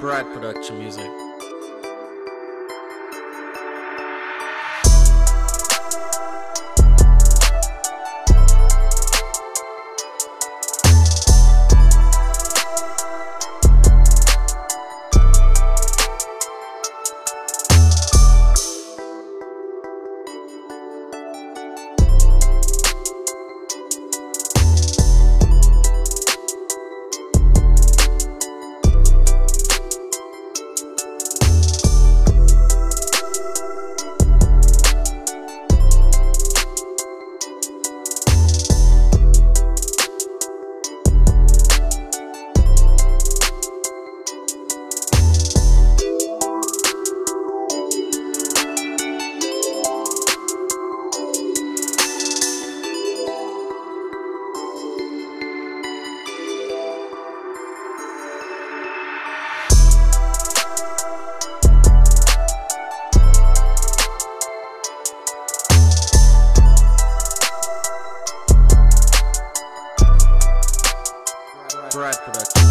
Bright Production Music. Brightproductions.